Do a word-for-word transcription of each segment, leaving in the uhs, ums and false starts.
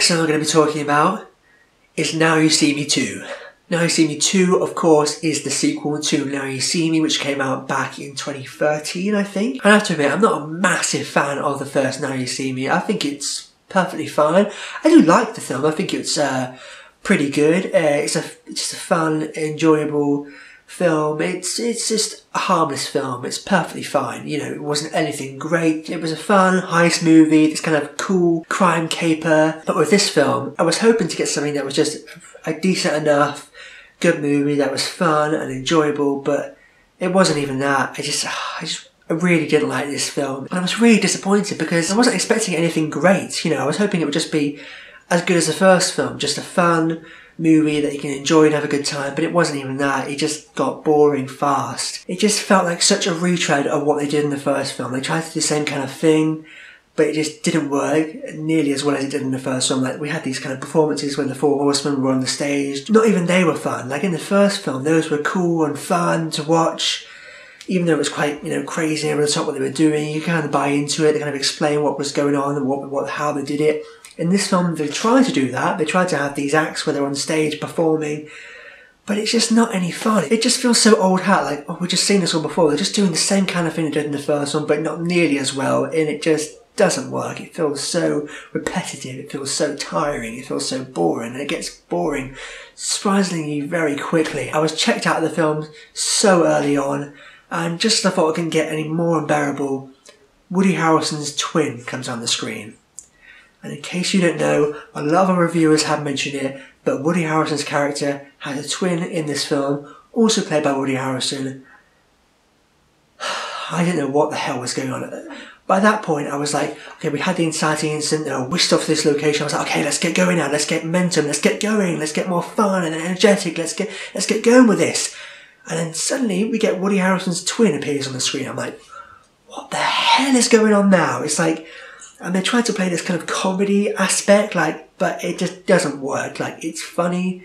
next film we're going to be talking about is Now You See Me two. Now You See Me two, of course, is the sequel to Now You See Me, which came out back in twenty thirteen, I think. And I have to admit, I'm not a massive fan of the first Now You See Me. I think it's perfectly fine. I do like the film. I think it's uh, pretty good. Uh, it's a just a fun, enjoyable film. It's it's just a harmless film. It's perfectly fine. You know, it wasn't anything great. It was a fun heist movie. This kind of cool crime caper. But with this film, I was hoping to get something that was just a decent enough, good movie that was fun and enjoyable, but it wasn't even that. I just, I just, I really didn't like this film, and I was really disappointed because I wasn't expecting anything great. You know, I was hoping it would just be as good as the first film, just a fun movie that you can enjoy and have a good time. But it wasn't even that. It just got boring fast. It just felt like such a retread of what they did in the first film. They tried to do the same kind of thing, but it just didn't work nearly as well as it did in the first film. Like, we had these kind of performances when the Four Horsemen were on the stage. Not even they were fun. Like, in the first film, those were cool and fun to watch. Even though it was quite, you know, crazy over the top what they were doing, you kind of buy into it. They kind of explain what was going on and what, what, how they did it. In this film, they tried to do that. They tried to have these acts where they're on stage performing, but it's just not any fun. It just feels so old hat, like, oh, we've just seen this one before. They're just doing the same kind of thing they did in the first one, but not nearly as well, and it just doesn't work. It feels so repetitive, it feels so tiring, it feels so boring, and it gets boring surprisingly very quickly. I was checked out of the film so early on, and just as I thought it couldn't get any more unbearable, Woody Harrelson's twin comes on the screen. And in case you don't know, a lot of reviewers have mentioned it, but Woody Harrelson's character has a twin in this film, also played by Woody Harrelson. I didn't know what the hell was going on. By that point, I was like, okay, we had the inciting incident, I whisked off this location. I was like, okay, let's get going now. Let's get momentum. Let's get going. Let's get more fun and energetic. Let's get, let's get going with this. And then suddenly we get Woody Harrelson's twin appears on the screen. I'm like, what the hell is going on now? It's like, and they tried to play this kind of comedy aspect, like, but it just doesn't work. Like, it's funny,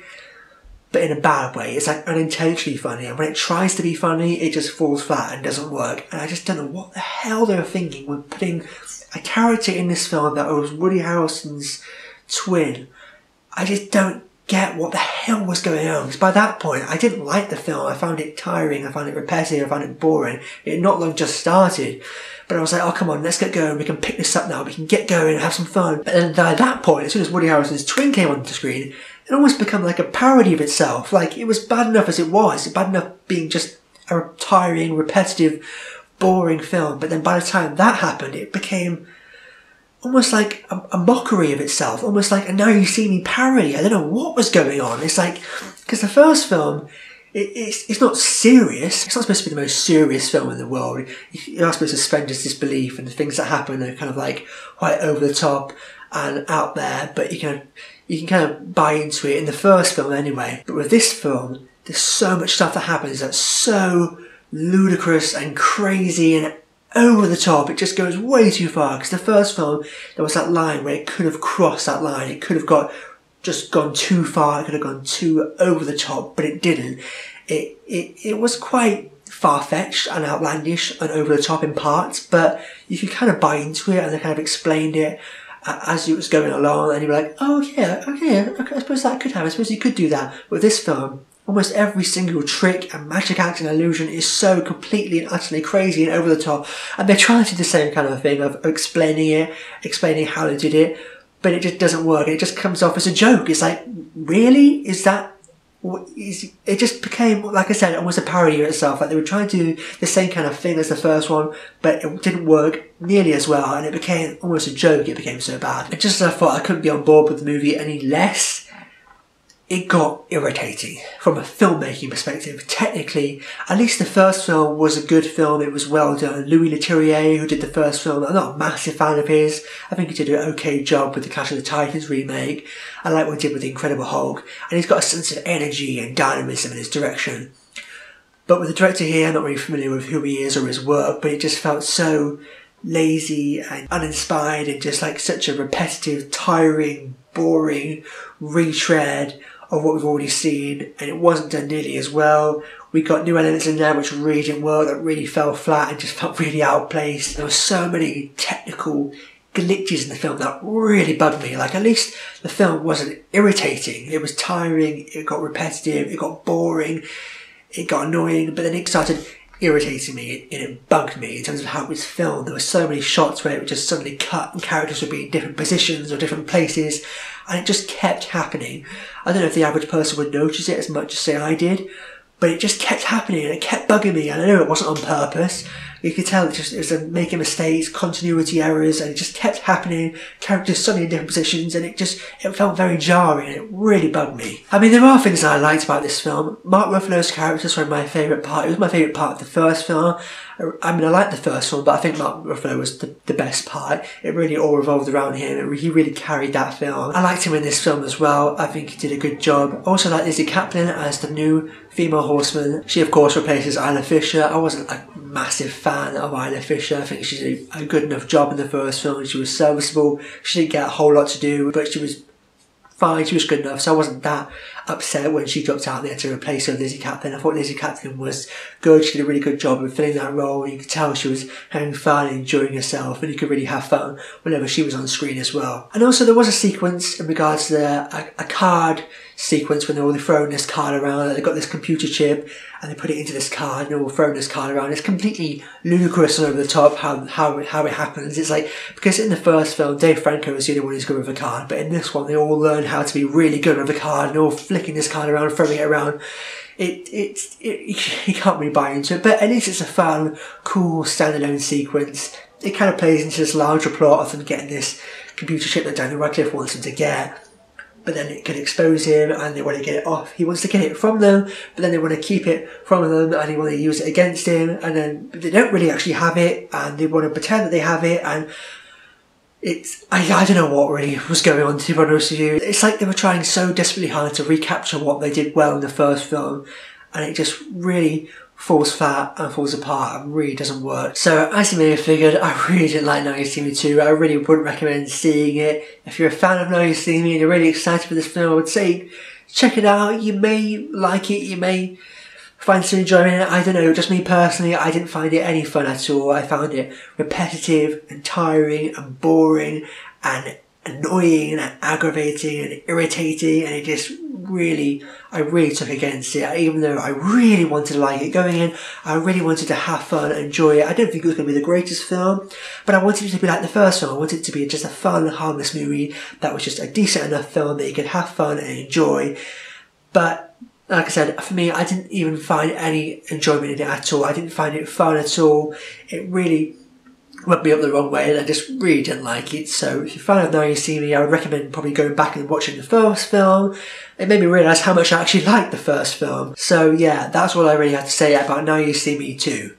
but in a bad way. It's like unintentionally funny, and when it tries to be funny, it just falls flat and doesn't work. And I just don't know what the hell they were thinking with putting a character in this film that was Woody Harrelson's twin. I just don't get what the hell was going on, because by that point I didn't like the film. I found it tiring, I found it repetitive, I found it boring. It not long just started, but I was like, oh, come on, let's get going, we can pick this up now, we can get going and have some fun. But then by that point, as soon as Woody Harrelson's twin came onto the screen, it almost become like a parody of itself. Like, it was bad enough as it was, bad enough being just a tiring, repetitive, boring film. But then by the time that happened, it became almost like a, a mockery of itself, almost like a Now You See Me parody. I don't know what was going on. It's like, because the first film, it, it's, it's not serious. It's not supposed to be the most serious film in the world. You're not supposed to suspend your disbelief, and the things that happen are kind of like quite over the top and out there, but you can you can kind of buy into it in the first film anyway. But with this film, there's so much stuff that happens that's so ludicrous and crazy and over the top. It just goes way too far, because the first film, there was that line where it could have crossed that line. It could have got just gone too far. It could have gone too over the top, but it didn't. It it, it was quite far-fetched and outlandish and over the top in parts, but you could kind of buy into it, and they kind of explained it as it was going along, and you were like, oh yeah, okay, okay, I suppose that could happen, I suppose you could do that. With this film, almost every single trick and magic act and illusion is so completely and utterly crazy and over the top, and they're trying to do the same kind of thing of explaining it, explaining how they did it, but it just doesn't work, and it just comes off as a joke. It's like, really? Is that... It just became, like I said, almost a parody of itself. Like, they were trying to do the same kind of thing as the first one, but it didn't work nearly as well, and it became almost a joke. It became so bad. And just as I thought I couldn't be on board with the movie any less, it got irritating from a filmmaking perspective. Technically, at least the first film was a good film. It was well done. Louis Leterrier, who did the first film, I'm not a massive fan of his. I think he did an okay job with the Clash of the Titans remake. I like what he did with the Incredible Hulk. And he's got a sense of energy and dynamism in his direction. But with the director here, I'm not really familiar with who he is or his work, but it just felt so lazy and uninspired, and just like such a repetitive, tiring, boring retread of what we've already seen, and it wasn't done nearly as well. We got new elements in there which really didn't work, that really fell flat and just felt really out of place. There were so many technical glitches in the film that really bugged me. Like, at least the film wasn't irritating. It was tiring, it got repetitive, it got boring, it got annoying, but then it started irritating me and it bugged me in terms of how it was filmed. There were so many shots where it would just suddenly cut and characters would be in different positions or different places, and it just kept happening. I don't know if the average person would notice it as much as, say, I did, but it just kept happening and it kept bugging me, and I know it wasn't on purpose. You could tell it, just, it was a making mistakes, continuity errors, and it just kept happening. Characters suddenly in different positions, and it just it felt very jarring and it really bugged me. I mean, there are things that I liked about this film. Mark Ruffalo's characters were my favourite part. It was my favourite part of the first film. I mean, I liked the first one, but I think Mark Ruffalo was the, the best part. It really all revolved around him. He really carried that film. I liked him in this film as well. I think he did a good job. I also liked Lizzy Caplan as the new female horseman. She, of course, replaces Isla Fisher. I wasn't a massive fan of Isla Fisher. I think she did a good enough job in the first film. She was serviceable. She didn't get a whole lot to do, but she was fine. She was good enough. So I wasn't that upset when she dropped out there to replace her with Lizzy Caplan. I thought Lizzy Caplan was good. She did a really good job of filling that role. You could tell she was having fun and enjoying herself, and you could really have fun whenever she was on screen as well. And also, there was a sequence in regards to the, a, a card sequence when they're all throwing this card around. They've got this computer chip and they put it into this card and they're all throwing this card around. It's completely ludicrous and over the top how, how, how it happens. It's like, because in the first film, Dave Franco is the only one who's good with a card, but in this one, they all learn how to be really good with a card and they're all flicking this card around, throwing it around. It, it, it, you can't really buy into it, but at least it's a fun, cool, standalone sequence. It kind of plays into this larger plot of them getting this computer chip that Daniel Radcliffe wants them to get. But then it can expose him and they want to get it off. He wants to get it from them, but then they want to keep it from them and they want to use it against him, and then they don't really actually have it and they want to pretend that they have it, and it's... I, I don't know what really was going on, to be honest with you. It's like they were trying so desperately hard to recapture what they did well in the first film, and it just really falls flat and falls apart and really doesn't work. So, as you may have figured, I really didn't like Now You See Me two. I really wouldn't recommend seeing it. If you're a fan of Now You See Me and you're really excited for this film, I would say check it out. You may like it, you may find some enjoyment in it. I don't know, just me personally, I didn't find it any fun at all. I found it repetitive and tiring and boring and annoying and aggravating and irritating, and it just really, I really took against it. Even though I really wanted to like it going in, I really wanted to have fun and enjoy it. I don't think it was going to be the greatest film, but I wanted it to be like the first film. I wanted it to be just a fun, harmless movie that was just a decent enough film that you could have fun and enjoy. But like I said, for me, I didn't even find any enjoyment in it at all. I didn't find it fun at all. It really rubbed me up the wrong way and I just really didn't like it. So if you're a fan of Now You See Me, I would recommend probably going back and watching the first film. It made me realise how much I actually liked the first film. So yeah, that's what I really had to say about Now You See Me two.